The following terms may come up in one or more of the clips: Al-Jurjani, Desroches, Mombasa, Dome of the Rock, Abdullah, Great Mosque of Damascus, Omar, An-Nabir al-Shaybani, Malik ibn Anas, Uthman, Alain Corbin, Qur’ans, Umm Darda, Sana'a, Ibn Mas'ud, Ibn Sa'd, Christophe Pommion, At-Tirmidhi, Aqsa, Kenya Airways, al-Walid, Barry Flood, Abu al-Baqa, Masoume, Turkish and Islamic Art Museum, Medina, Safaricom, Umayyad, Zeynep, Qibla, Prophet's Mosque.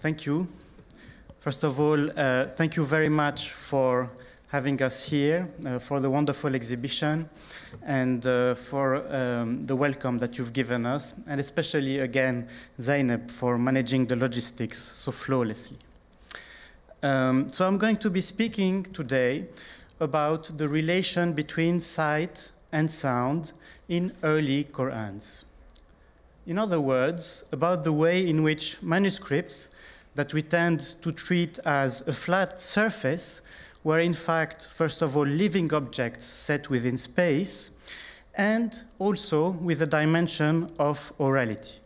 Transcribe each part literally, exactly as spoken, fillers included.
Thank you. First of all, uh, thank you very much for having us here, uh, for the wonderful exhibition, and uh, for um, the welcome that you've given us, and especially, again, Zeynep, for managing the logistics so flawlessly. Um, so I'm going to be speaking today about the relation between sight and sound in early Qur'ans. In other words, about the way in which manuscripts that we tend to treat as a flat surface were in fact, first of all, living objects set within space, and also with a dimension of orality.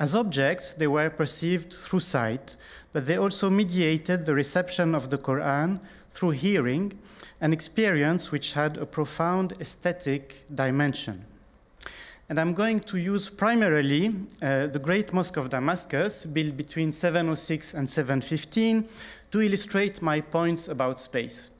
As objects, they were perceived through sight, but they also mediated the reception of the Quran through hearing, an experience which had a profound aesthetic dimension. And I'm going to use primarily uh, the Great Mosque of Damascus, built between seven oh six and seven fifteen, to illustrate my points about space.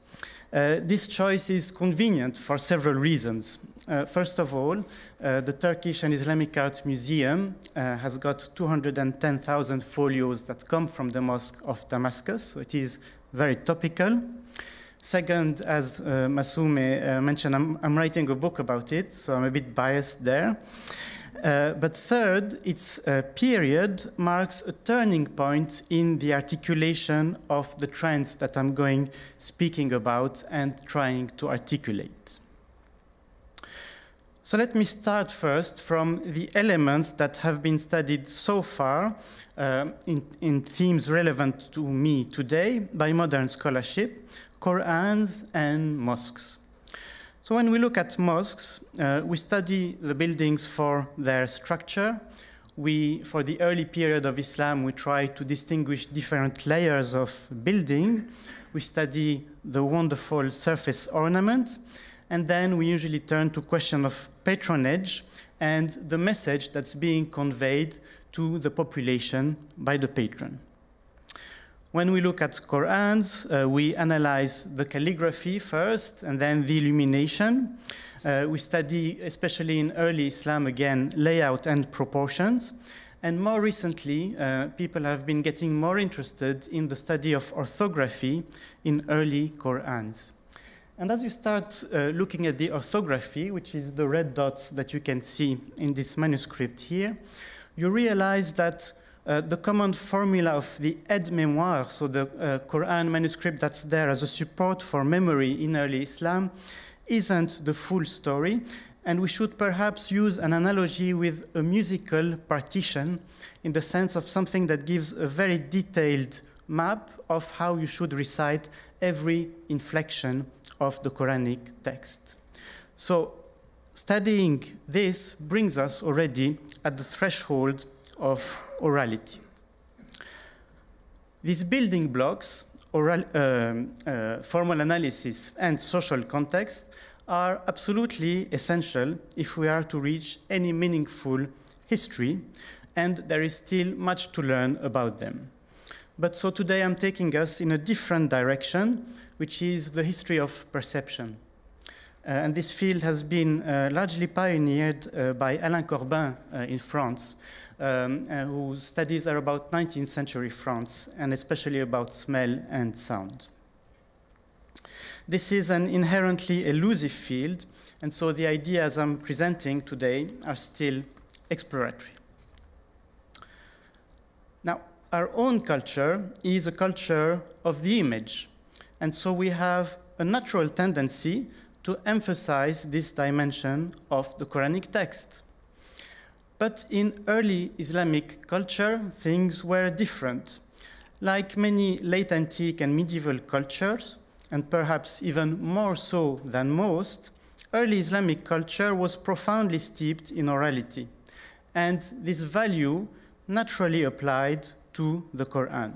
Uh, this choice is convenient for several reasons. Uh, first of all, uh, the Turkish and Islamic Art Museum uh, has got two hundred ten thousand folios that come from the Mosque of Damascus, so it is very topical. Second, as uh, Masoume uh, mentioned, I'm, I'm writing a book about it, so I'm a bit biased there. Uh, but third, its uh, period marks a turning point in the articulation of the trends that I'm going speaking about and trying to articulate. So let me start first from the elements that have been studied so far uh, in, in themes relevant to me today by modern scholarship, Qur'ans and mosques. So when we look at mosques, uh, we study the buildings for their structure. We, for the early period of Islam, we try to distinguish different layers of building. We study the wonderful surface ornament, and then we usually turn to question of patronage and the message that's being conveyed to the population by the patron. When we look at Qur'ans, uh, we analyze the calligraphy first and then the illumination. Uh, we study, especially in early Islam, again, layout and proportions. And more recently, uh, people have been getting more interested in the study of orthography in early Qur'ans. And as you start uh, looking at the orthography, which is the red dots that you can see in this manuscript here, you realize that Uh, the common formula of the aide-mémoire, so the uh, Quran manuscript that's there as a support for memory in early Islam, isn't the full story, and we should perhaps use an analogy with a musical partition in the sense of something that gives a very detailed map of how you should recite every inflection of the Quranic text. So studying this brings us already at the threshold of orality. These building blocks, oral, uh, uh, formal analysis and social context, are absolutely essential if we are to reach any meaningful history, and there is still much to learn about them. But so today I'm taking us in a different direction, which is the history of perception. Uh, and this field has been uh, largely pioneered uh, by Alain Corbin uh, in France, um, uh, whose studies are about nineteenth century France, and especially about smell and sound. This is an inherently elusive field, and so the ideas I'm presenting today are still exploratory. Now, our own culture is a culture of the image, and so we have a natural tendency to emphasize this dimension of the Quranic text. But in early Islamic culture, things were different. Like many late antique and medieval cultures, and perhaps even more so than most, early Islamic culture was profoundly steeped in orality, and this value naturally applied to the Quran.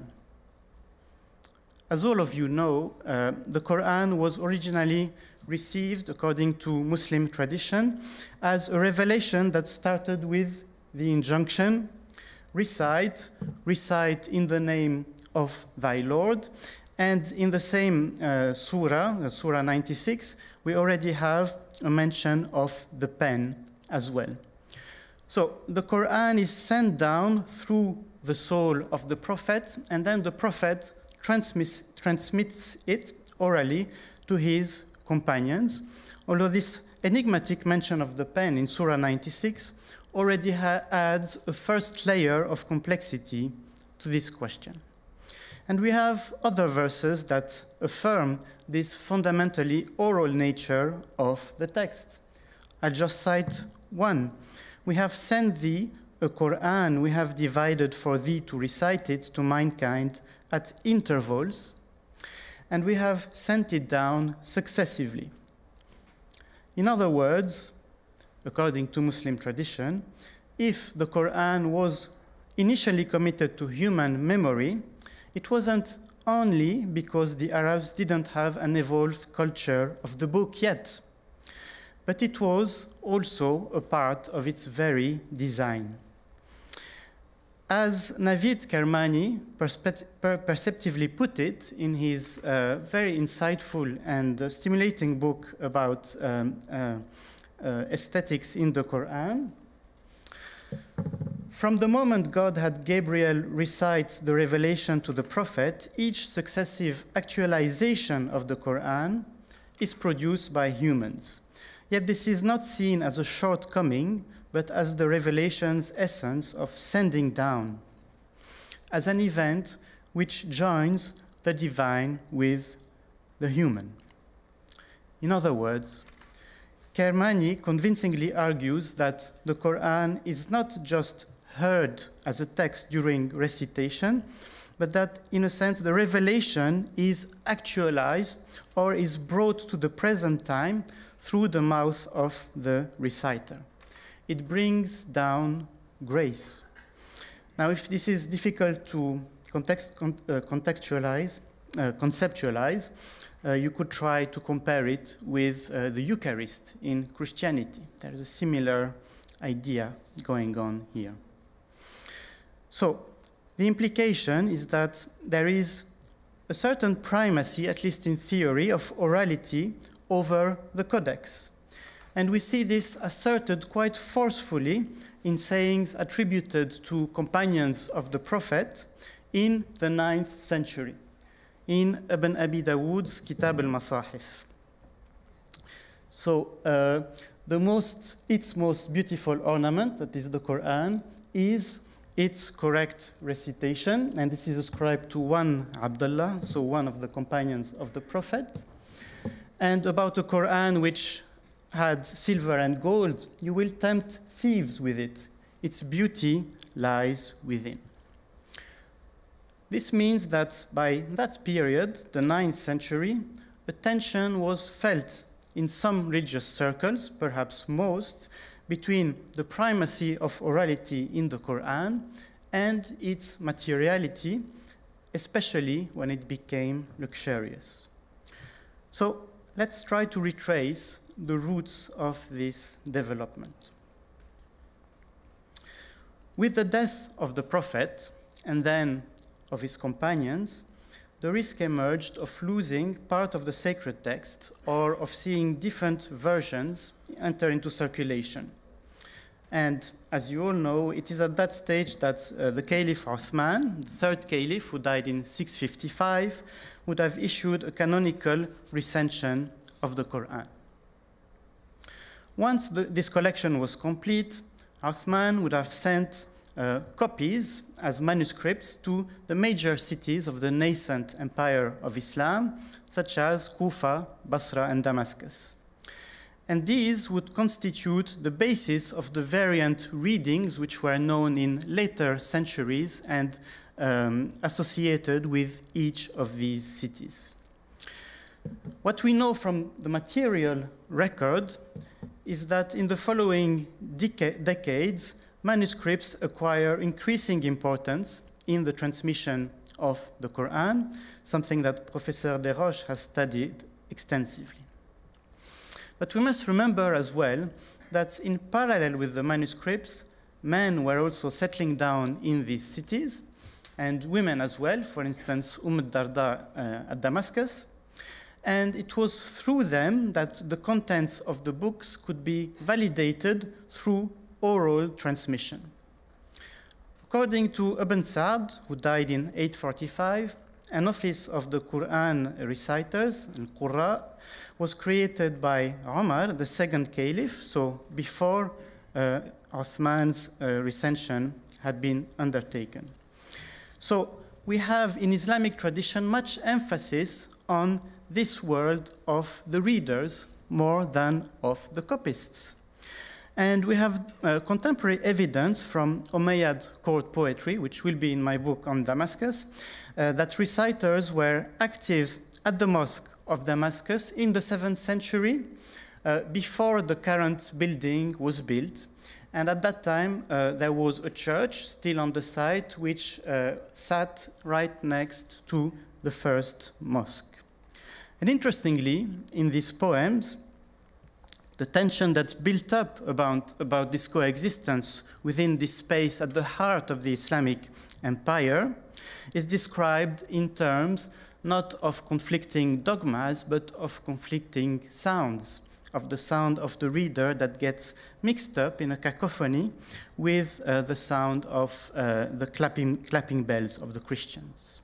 As all of you know, uh, the Quran was originally received, according to Muslim tradition, as a revelation that started with the injunction, recite, recite in the name of thy Lord. And in the same uh, surah, Surah ninety-six, we already have a mention of the pen as well. So the Quran is sent down through the soul of the Prophet, and then the Prophet transmits, transmits it orally to his companions. Although this enigmatic mention of the pen in Surah ninety-six already adds a first layer of complexity to this question. And we have other verses that affirm this fundamentally oral nature of the text. I just cite one. We have sent thee a Quran, we have divided for thee to recite it to mankind at intervals, and we have sent it down successively. In other words, according to Muslim tradition, if the Quran was initially committed to human memory, it wasn't only because the Arabs didn't have an evolved culture of the book yet, but it was also a part of its very design. As Navid Kermani per perceptively put it in his uh, very insightful and uh, stimulating book about um, uh, uh, aesthetics in the Quran, from the moment God had Gabriel recite the revelation to the prophet, each successive actualization of the Quran is produced by humans. Yet this is not seen as a shortcoming, but as the revelation's essence of sending down, as an event which joins the divine with the human. In other words, Kermani convincingly argues that the Quran is not just heard as a text during recitation, but that, in a sense, the revelation is actualized or is brought to the present time through the mouth of the reciter. It brings down grace. Now, if this is difficult to context, con, uh, contextualize, uh, conceptualize, uh, you could try to compare it with uh, the Eucharist in Christianity. There is a similar idea going on here. So the implication is that there is a certain primacy, at least in theory, of orality over the codex. And we see this asserted quite forcefully in sayings attributed to companions of the Prophet in the ninth century, in Ibn Abi Dawood's Kitab al-Masahif. So uh, the most, its most beautiful ornament, that is the Quran, is its correct recitation, and this is ascribed to one Abdullah, so one of the companions of the Prophet. And about the Quran which had silver and gold, you will tempt thieves with it. Its beauty lies within. This means that by that period, the ninth century, a tension was felt in some religious circles, perhaps most, between the primacy of orality in the Quran and its materiality, especially when it became luxurious. So let's try to retrace the roots of this development. With the death of the Prophet and then of his companions, the risk emerged of losing part of the sacred text or of seeing different versions enter into circulation. And as you all know, it is at that stage that uh, the Caliph Uthman, the third Caliph, who died in six fifty-five, would have issued a canonical recension of the Quran. Once the, this collection was complete, Uthman would have sent uh, copies as manuscripts to the major cities of the nascent empire of Islam, such as Kufa, Basra, and Damascus. And these would constitute the basis of the variant readings which were known in later centuries and um, associated with each of these cities. What we know from the material record is that in the following deca decades, manuscripts acquire increasing importance in the transmission of the Quran, something that Professor Desroches has studied extensively. But we must remember as well that in parallel with the manuscripts, men were also settling down in these cities, and women as well, for instance, Umm Darda uh, at Damascus. And it was through them that the contents of the books could be validated through oral transmission. According to Ibn Sa'd, who died in eight forty-five, an office of the Quran reciters, al-Qurra, was created by Omar, the second caliph, so before uh, Uthman's uh, recension had been undertaken. So we have in Islamic tradition much emphasis on this world of the readers more than of the copyists. And we have uh, contemporary evidence from Umayyad court poetry, which will be in my book on Damascus, uh, that reciters were active at the mosque of Damascus in the seventh century, uh, before the current building was built. And at that time, uh, there was a church still on the site, which uh, sat right next to the first mosque. And interestingly, in these poems, the tension that's built up about, about this coexistence within this space at the heart of the Islamic empire is described in terms not of conflicting dogmas, but of conflicting sounds, of the sound of the reader that gets mixed up in a cacophony with uh, the sound of uh, the clapping, clapping bells of the Christians.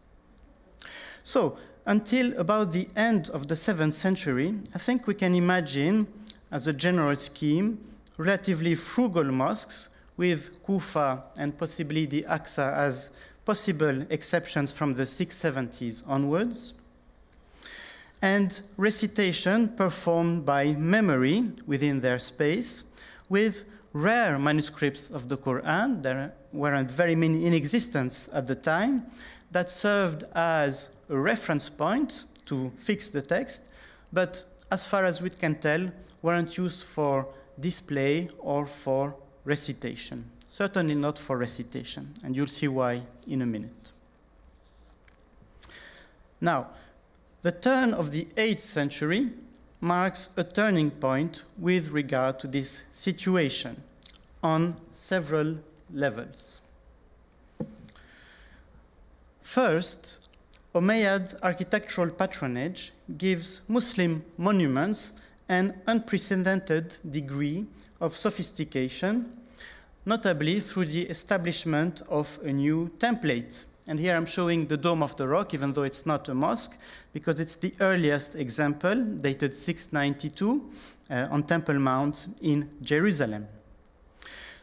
So, until about the end of the seventh century, I think we can imagine as a general scheme, relatively frugal mosques with Kufa and possibly the Aqsa as possible exceptions from the six seventies onwards, and recitation performed by memory within their space with rare manuscripts of the Quran, there weren't very many in existence at the time, that served as a reference point to fix the text, but as far as we can tell, weren't used for display or for recitation. Certainly not for recitation, and you'll see why in a minute. Now, the turn of the eighth century marks a turning point with regard to this situation on several levels. First, Umayyad architectural patronage gives Muslim monuments an unprecedented degree of sophistication, notably through the establishment of a new template. And here I'm showing the Dome of the Rock, even though it's not a mosque, because it's the earliest example, dated six ninety-two, uh, on Temple Mount in Jerusalem.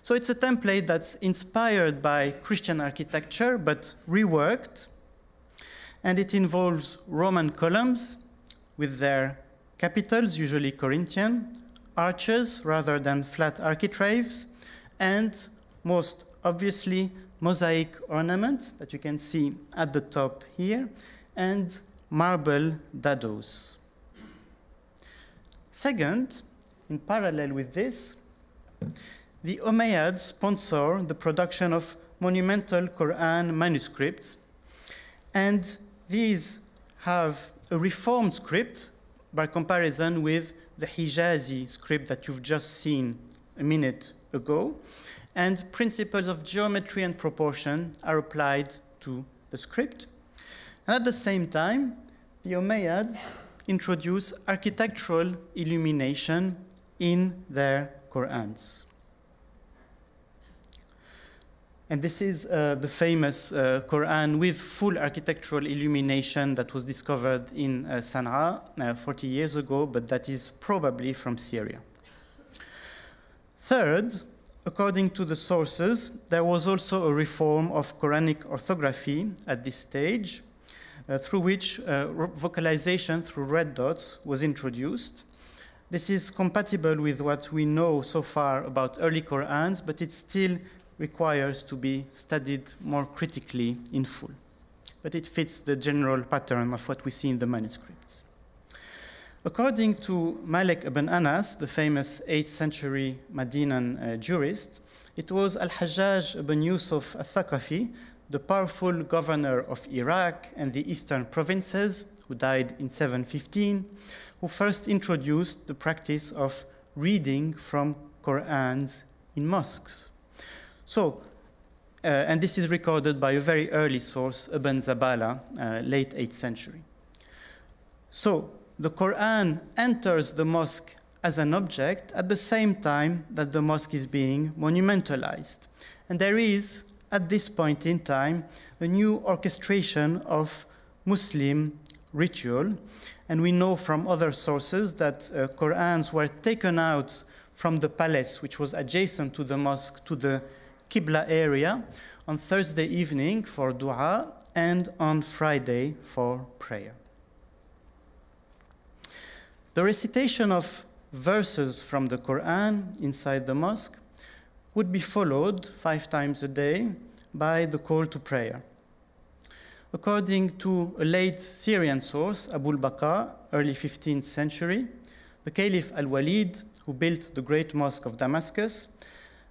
So it's a template that's inspired by Christian architecture, but reworked, and it involves Roman columns with their capitals, usually Corinthian, arches rather than flat architraves, and most obviously mosaic ornament that you can see at the top here, and marble dados. Second, in parallel with this, the Umayyads sponsor the production of monumental Quran manuscripts, and these have a reformed script by comparison with the Hijazi script that you've just seen a minute ago, and principles of geometry and proportion are applied to the script. And at the same time, the Umayyads introduce architectural illumination in their Qur'ans. And this is uh, the famous uh, Quran with full architectural illumination that was discovered in uh, Sana'a uh, forty years ago, but that is probably from Syria. Third, according to the sources, there was also a reform of Quranic orthography at this stage, uh, through which uh, vocalization through red dots was introduced. This is compatible with what we know so far about early Qur'ans, but it's still requires to be studied more critically in full. But it fits the general pattern of what we see in the manuscripts. According to Malik ibn Anas, the famous eighth century Medinan uh, jurist, it was al-Hajjaj ibn Yusuf al-Thakafi, the powerful governor of Iraq and the eastern provinces, who died in seven fifteen, who first introduced the practice of reading from Qur'ans in mosques. So, uh, and this is recorded by a very early source, Ibn Zabala, uh, late eighth century. So, the Quran enters the mosque as an object at the same time that the mosque is being monumentalized. And there is, at this point in time, a new orchestration of Muslim ritual. And we know from other sources that uh, Qur'ans were taken out from the palace, which was adjacent to the mosque, to the Qibla area, on Thursday evening for dua and on Friday for prayer. The recitation of verses from the Qur'an inside the mosque would be followed five times a day by the call to prayer. According to a late Syrian source, Abu al-Baqa, early fifteenth century, the Caliph al-Walid, who built the Great Mosque of Damascus,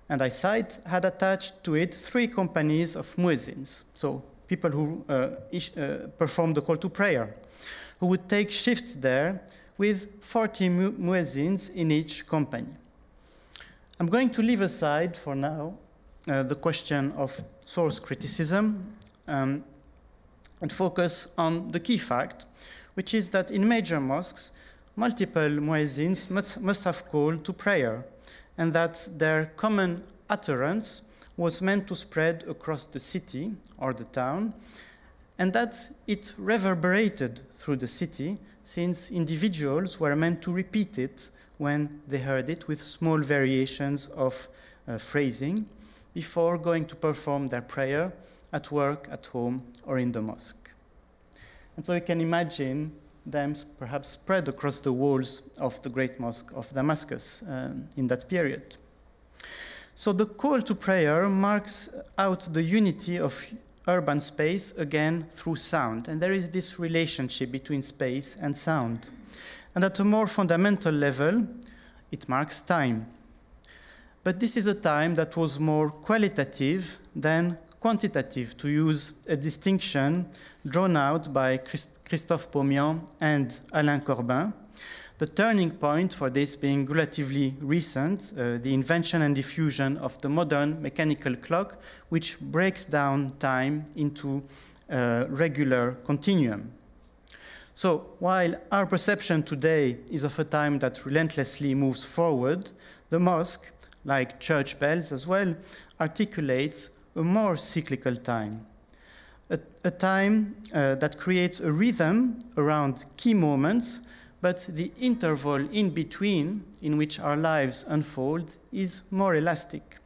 and I cite, had attached to it three companies of muezzins, so people who uh, ish, uh, performed the call to prayer, who would take shifts there with forty mu muezzins in each company. I'm going to leave aside for now uh, the question of source criticism um, and focus on the key fact, which is that in major mosques, multiple muezzins must, must have called to prayer, and that their common utterance was meant to spread across the city or the town, and that it reverberated through the city, since individuals were meant to repeat it when they heard it with small variations of uh, phrasing before going to perform their prayer at work, at home, or in the mosque. And so you can imagine them perhaps spread across the walls of the Great Mosque of Damascus um, in that period. So the call to prayer marks out the unity of urban space, again, through sound. And there is this relationship between space and sound. And at a more fundamental level, it marks time. But this is a time that was more qualitative than quantitative, to use a distinction drawn out by Christ Christophe Pommion and Alain Corbin, the turning point for this being relatively recent, uh, the invention and diffusion of the modern mechanical clock, which breaks down time into a regular continuum. So while our perception today is of a time that relentlessly moves forward, the mosque, like church bells as well, articulates a more cyclical time, a, a time uh, that creates a rhythm around key moments, but the interval in between in which our lives unfold is more elastic.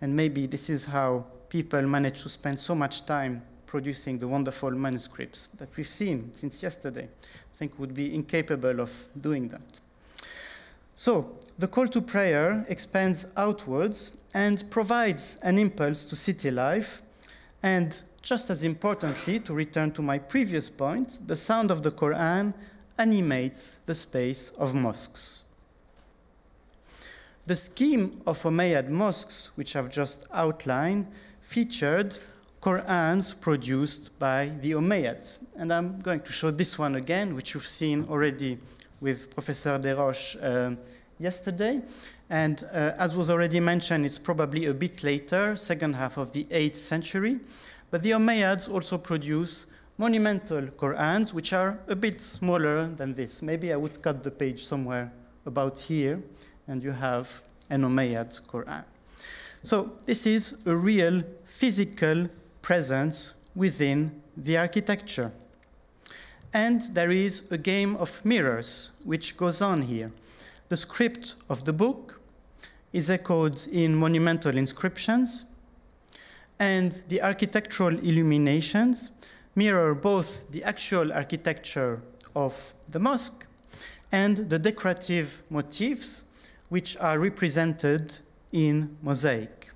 And maybe this is how people manage to spend so much time producing the wonderful manuscripts that we've seen since yesterday. I think would be incapable of doing that. So the call to prayer expands outwards and provides an impulse to city life. And just as importantly, to return to my previous point, the sound of the Qur'an animates the space of mosques. The scheme of Umayyad mosques, which I've just outlined, featured Qur'ans produced by the Umayyads. And I'm going to show this one again, which you've seen already with Professor Desroches uh, yesterday. And uh, as was already mentioned, it's probably a bit later, second half of the eighth century. But the Umayyads also produce monumental Qur'ans, which are a bit smaller than this. Maybe I would cut the page somewhere about here, and you have an Umayyad Qur'an. So this is a real physical presence within the architecture. And there is a game of mirrors which goes on here. The script of the book is echoed in monumental inscriptions, and the architectural illuminations mirror both the actual architecture of the mosque and the decorative motifs which are represented in mosaic.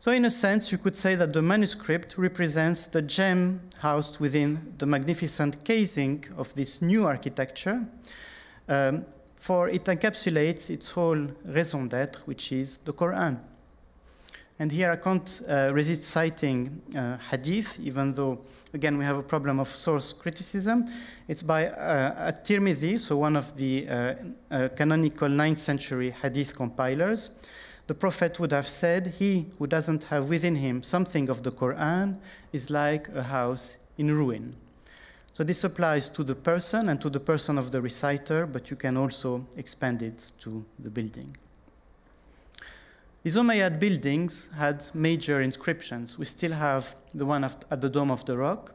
So in a sense, you could say that the manuscript represents the gem housed within the magnificent casing of this new architecture, um, for it encapsulates its whole raison d'être, which is the Qur'an. And here I can't uh, resist citing uh, hadith, even though, again, we have a problem of source criticism. It's by uh, At-Tirmidhi, so one of the uh, uh, canonical ninth century hadith compilers. The Prophet would have said, "He who doesn't have within him something of the Qur'an is like a house in ruin." So this applies to the person and to the person of the reciter, but you can also expand it to the building. These Umayyad buildings had major inscriptions. We still have the one at the Dome of the Rock.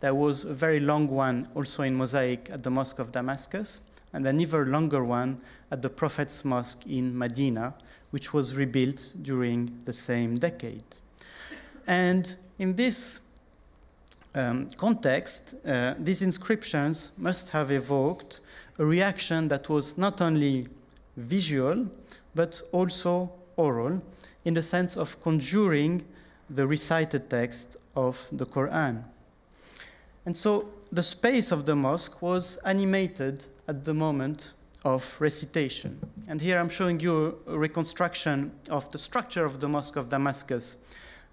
There was a very long one also in mosaic at the Mosque of Damascus, and an even longer one at the Prophet's Mosque in Medina, which was rebuilt during the same decade. And in this um, context, uh, these inscriptions must have evoked a reaction that was not only visual, but also oral, in the sense of conjuring the recited text of the Quran. And so the space of the mosque was animated at the moment of recitation. And here I'm showing you a reconstruction of the structure of the Mosque of Damascus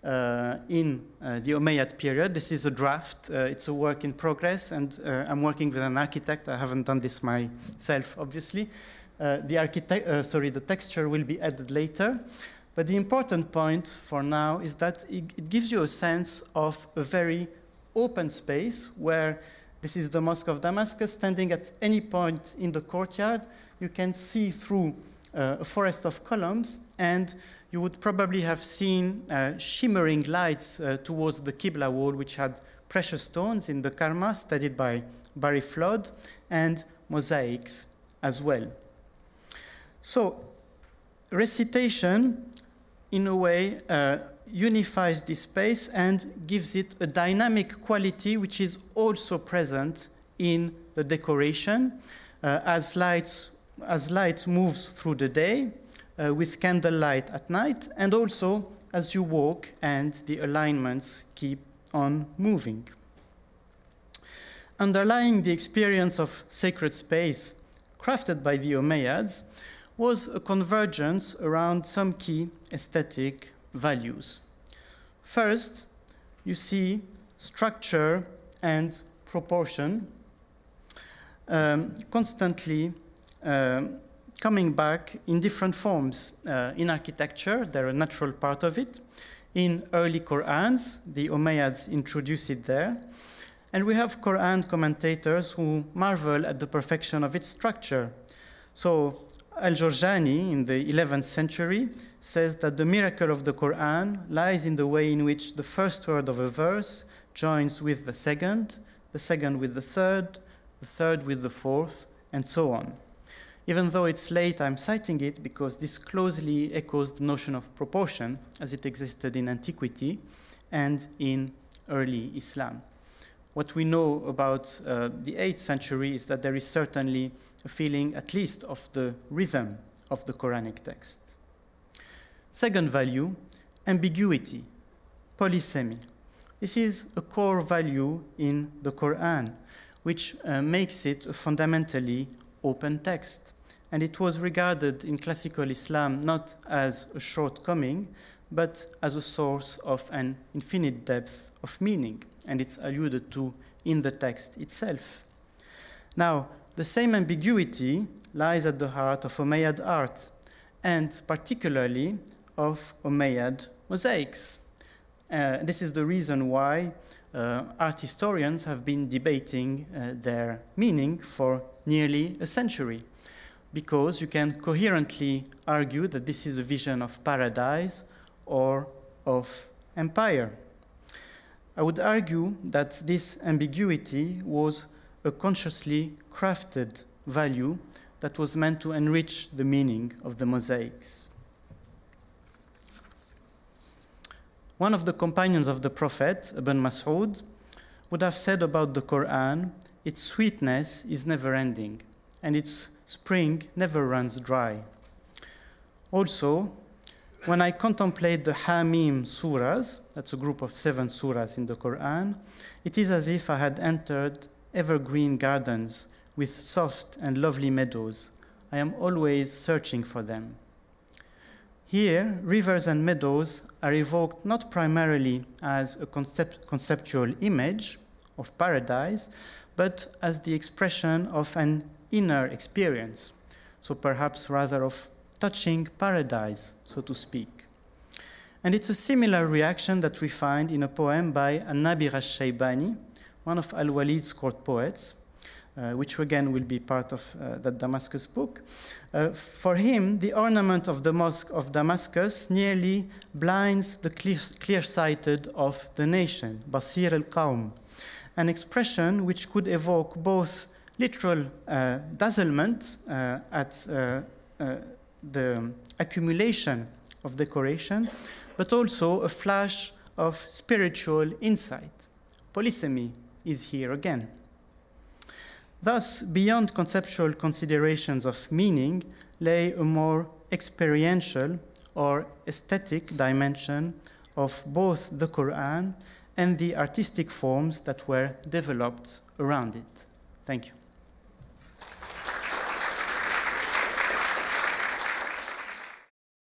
uh, in uh, the Umayyad period. This is a draft. Uh, it's a work in progress, and uh, I'm working with an architect. I haven't done this myself, obviously. Uh, the architect, uh, sorry, the texture will be added later. But the important point for now is that it, it gives you a sense of a very open space where this is the Mosque of Damascus, standing at any point in the courtyard. You can see through uh, a forest of columns, and you would probably have seen uh, shimmering lights uh, towards the Qibla wall, which had precious stones in the karma, studied by Barry Flood, and mosaics as well. So recitation, in a way, uh, unifies this space and gives it a dynamic quality which is also present in the decoration. Uh, as, lights, as light moves through the day, uh, with candlelight at night, and also as you walk and the alignments keep on moving. Underlying the experience of sacred space crafted by the Umayyads was a convergence around some key aesthetic values. First, you see structure and proportion um, constantly um, coming back in different forms. Uh, in architecture, they're a natural part of it. In early Qur'ans, the Umayyads introduced it there. And we have Qur'an commentators who marvel at the perfection of its structure. So al-Jurjani, in the eleventh century, says that the miracle of the Quran lies in the way in which the first word of a verse joins with the second, the second with the third, the third with the fourth, and so on. Even though it's late, I'm citing it because this closely echoes the notion of proportion as it existed in antiquity and in early Islam. What we know about uh, the eighth century is that there is certainly a feeling, at least, of the rhythm of the Quranic text. Second value, ambiguity, polysemy. This is a core value in the Quran, which uh, makes it a fundamentally open text. And it was regarded in classical Islam not as a shortcoming, but as a source of an infinite depth of meaning. And it's alluded to in the text itself. Now, the same ambiguity lies at the heart of Umayyad art, and particularly of Umayyad mosaics. Uh, this is the reason why uh, art historians have been debating uh, their meaning for nearly a century, because you can coherently argue that this is a vision of paradise or of empire. I would argue that this ambiguity was a consciously crafted value that was meant to enrich the meaning of the mosaics. One of the companions of the Prophet, Ibn Mas'ud, would have said about the Quran, its sweetness is never ending, and its spring never runs dry. Also, when I contemplate the Hamim surahs, that's a group of seven surahs in the Quran, it is as if I had entered evergreen gardens with soft and lovely meadows. I am always searching for them. Here, rivers and meadows are evoked not primarily as a concept conceptual image of paradise, but as the expression of an inner experience, so perhaps rather of touching paradise, so to speak. And it's a similar reaction that we find in a poem by An-Nabir al-Shaybani, one of Al-Walid's court poets, uh, which again will be part of uh, the Damascus book. Uh, for him, the ornament of the Mosque of Damascus nearly blinds the clear-sighted of the nation, Basir al-Qawm, an expression which could evoke both literal uh, dazzlement uh, at uh, uh, the accumulation of decoration, but also a flash of spiritual insight. Polysemy is here again. Thus, beyond conceptual considerations of meaning lay a more experiential or aesthetic dimension of both the Quran and the artistic forms that were developed around it. Thank you.